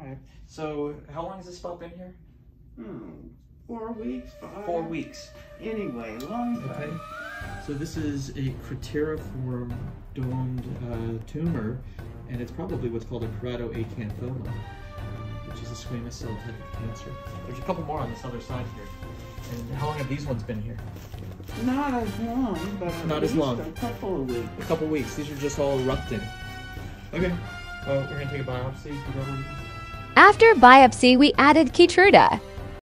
All right. So how long has this spot been here? 4 weeks. 4 weeks. Anyway, long time. Okay. So this is a crateriform domed tumor, and it's probably what's called a keratoacanthoma, which is a squamous cell type of cancer. There's a couple more on this other side here. And how long have these ones been here? Not as long, but at least a couple of weeks. A couple of weeks. These are just all erupting. Okay. Well, we're going to take a biopsy. After biopsy, we added Keytruda.